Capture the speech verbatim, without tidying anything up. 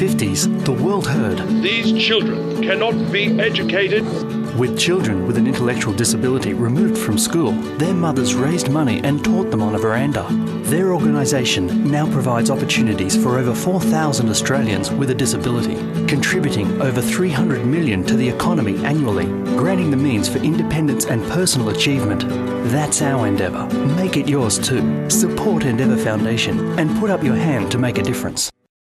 nineteen fifties, the world heard, "These children cannot be educated." With children with an intellectual disability removed from school, their mothers raised money and taught them on a veranda. Their organisation now provides opportunities for over four thousand Australians with a disability, contributing over three hundred million dollars to the economy annually, granting the means for independence and personal achievement. That's our Endeavour. Make it yours too. Support Endeavour Foundation and put up your hand to make a difference.